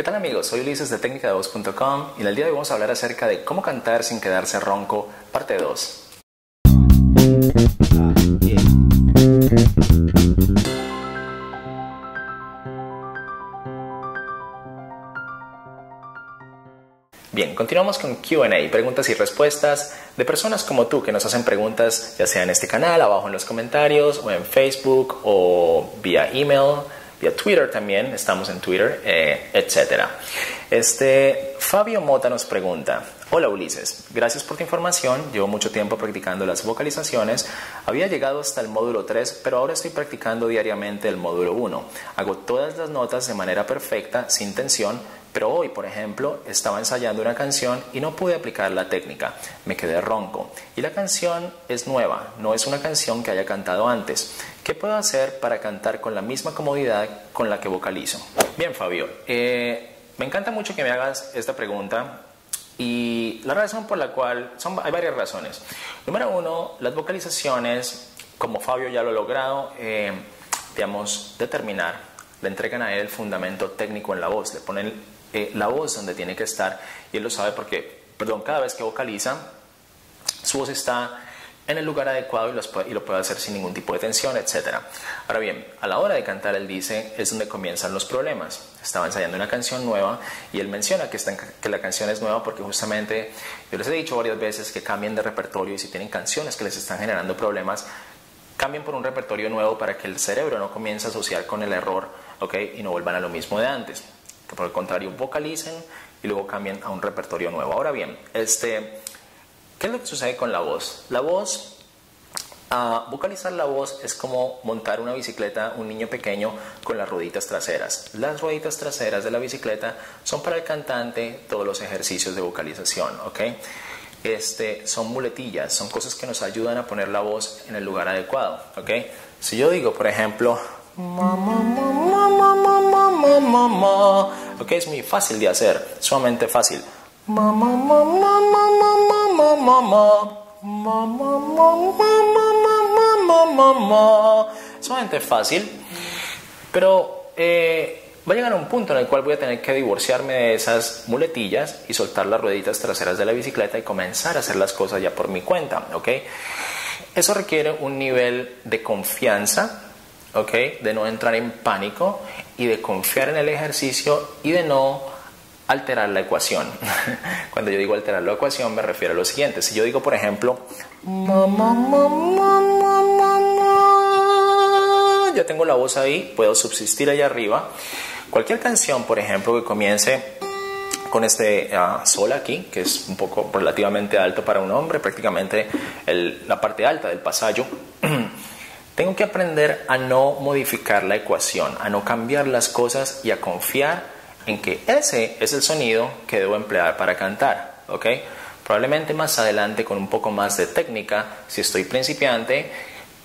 ¿Qué tal amigos? Soy Ulises de TecnicaDeVoz.com y el día de hoy vamos a hablar acerca de cómo cantar sin quedarse ronco, parte 2. Bien, continuamos con Q&A, preguntas y respuestas de personas como tú que nos hacen preguntas ya sea en este canal, abajo en los comentarios, o en Facebook, o vía email. Vía Twitter también, estamos en Twitter, etc. Fabio Mota nos pregunta: hola Ulises, gracias por tu información, llevo mucho tiempo practicando las vocalizaciones, había llegado hasta el módulo 3, pero ahora estoy practicando diariamente el módulo 1. Hago todas las notas de manera perfecta, sin tensión, pero hoy, por ejemplo, estaba ensayando una canción y no pude aplicar la técnica, me quedé ronco. Y la canción es nueva, no es una canción que haya cantado antes. ¿Qué puedo hacer para cantar con la misma comodidad con la que vocalizo? Bien, Fabio, me encanta mucho que me hagas esta pregunta y la razón por la cual, hay varias razones. Número uno, las vocalizaciones, como Fabio ya lo ha logrado, digamos, determinar, le entregan a él el fundamento técnico en la voz, le ponen la voz donde tiene que estar y él lo sabe porque, cada vez que vocaliza su voz está en el lugar adecuado y lo puede hacer sin ningún tipo de tensión, etc. Ahora bien, a la hora de cantar él dice es donde comienzan los problemas. Estaba ensayando una canción nueva y él menciona que la canción es nueva porque justamente yo les he dicho varias veces que cambien de repertorio y si tienen canciones que les están generando problemas, cambien por un repertorio nuevo para que el cerebro no comience a asociar con el error, ¿ok? Y no vuelvan a lo mismo de antes. Que por el contrario vocalicen y luego cambien a un repertorio nuevo. Ahora bien, ¿qué es lo que sucede con la voz? La voz, vocalizar la voz es como montar una bicicleta, un niño pequeño con las rueditas traseras. Las rueditas traseras de la bicicleta son para el cantante todos los ejercicios de vocalización, ¿ok? Son muletillas, son cosas que nos ayudan a poner la voz en el lugar adecuado, ¿ok? Si yo digo, por ejemplo, ok, es muy fácil de hacer, sumamente fácil. Sumamente fácil, pero va a llegar a un punto en el cual voy a tener que divorciarme de esas muletillas y soltar las rueditas traseras de la bicicleta y comenzar a hacer las cosas ya por mi cuenta, ¿ok? Eso requiere un nivel de confianza, ¿ok? De no entrar en pánico y de confiar en el ejercicio y de no alterar la ecuación. Cuando yo digo alterar la ecuación me refiero a lo siguiente. Si yo digo, por ejemplo, ya tengo la voz ahí, puedo subsistir allá arriba. Cualquier canción, por ejemplo, que comience con este sol aquí, que es un poco relativamente alto para un hombre, prácticamente la parte alta del pasaje, tengo que aprender a no modificar la ecuación, a no cambiar las cosas y a confiar en que ese es el sonido que debo emplear para cantar, ¿ok? Probablemente más adelante con un poco más de técnica, si estoy principiante,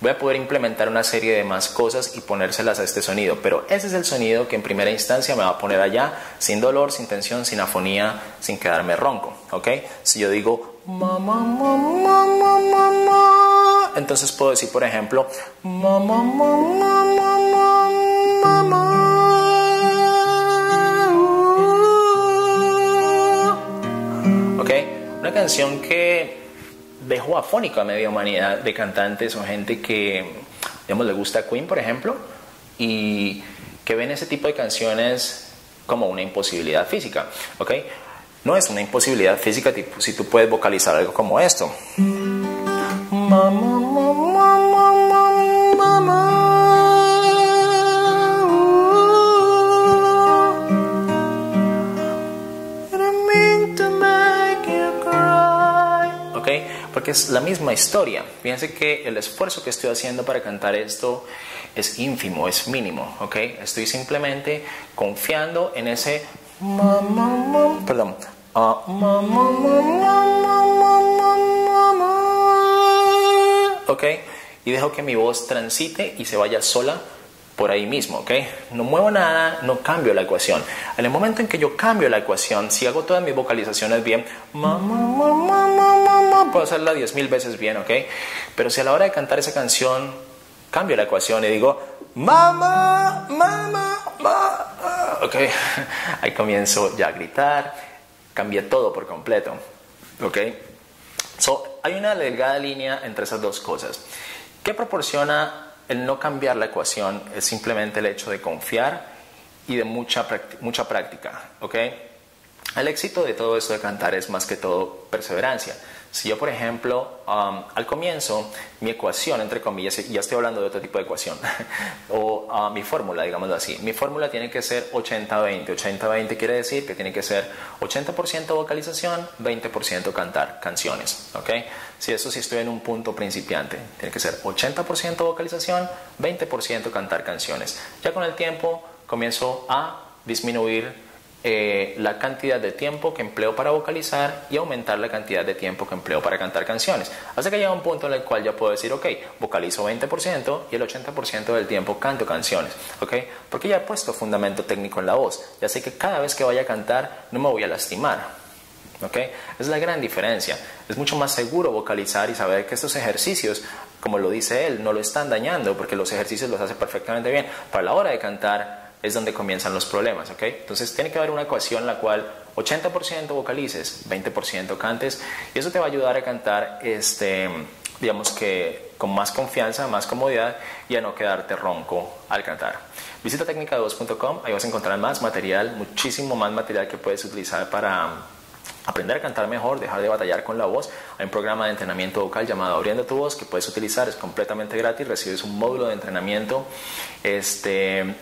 voy a poder implementar una serie de más cosas y ponérselas a este sonido, pero ese es el sonido que en primera instancia me va a poner allá, sin dolor, sin tensión, sin afonía, sin quedarme ronco, ¿ok? Si yo digo entonces puedo decir, por ejemplo, una canción que dejó afónico a media humanidad de cantantes o gente que, digamos, le gusta Queen, por ejemplo, y que ven ese tipo de canciones como una imposibilidad física, ¿ok? No es una imposibilidad física tipo, si tú puedes vocalizar algo como esto. Porque es la misma historia. Fíjense que el esfuerzo que estoy haciendo para cantar esto es ínfimo, es mínimo, ¿ok? Estoy simplemente confiando en ese ¿ok? Y dejo que mi voz transite y se vaya sola por ahí mismo, ¿ok? No muevo nada, no cambio la ecuación. En el momento en que yo cambio la ecuación, si hago todas mis vocalizaciones bien, puedo hacerla 10.000 veces bien, ¿ok? Pero si a la hora de cantar esa canción cambio la ecuación y digo mamá, mamá, mamá, ok, ahí comienzo ya a gritar, cambié todo por completo, ok. So, hay una delgada línea entre esas dos cosas. ¿Qué proporciona el no cambiar la ecuación? Es simplemente el hecho de confiar y de mucha práctica, ok. El éxito de todo esto de cantar es más que todo perseverancia. Si yo, por ejemplo, al comienzo, mi ecuación, entre comillas, ya estoy hablando de otro tipo de ecuación, o mi fórmula, digámoslo así. Mi fórmula tiene que ser 80-20. 80-20 quiere decir que tiene que ser 80% vocalización, 20% cantar canciones, ¿ok? Si eso sí estoy en un punto principiante, tiene que ser 80% vocalización, 20% cantar canciones. Ya con el tiempo comienzo a disminuir la cantidad de tiempo que empleo para vocalizar y aumentar la cantidad de tiempo que empleo para cantar canciones, hasta que llega un punto en el cual ya puedo decir, ok, vocalizo 20% y el 80% del tiempo canto canciones, ok, porque ya he puesto fundamento técnico en la voz, ya sé que cada vez que vaya a cantar no me voy a lastimar. ¿Okay? Es la gran diferencia. Es mucho más seguro vocalizar y saber que estos ejercicios, como lo dice él, no lo están dañando, porque los ejercicios los hace perfectamente bien. Para la hora de cantar es donde comienzan los problemas, ¿ok? Entonces tiene que haber una ecuación en la cual 80% vocalices, 20% cantes, y eso te va a ayudar a cantar, digamos que con más confianza, más comodidad, y a no quedarte ronco al cantar. Visita técnica2.com, ahí vas a encontrar más material, muchísimo más material que puedes utilizar para aprender a cantar mejor, dejar de batallar con la voz. Hay un programa de entrenamiento vocal llamado Abriendo tu Voz que puedes utilizar, es completamente gratis, recibes un módulo de entrenamiento.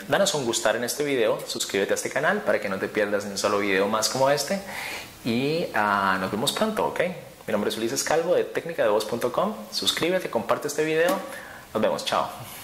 Danos un gustar en este video, suscríbete a este canal para que no te pierdas ni un solo video más como este, y nos vemos pronto, ¿ok? Mi nombre es Ulises Calvo de TecnicaDeVoz.com, suscríbete, comparte este video, nos vemos, chao.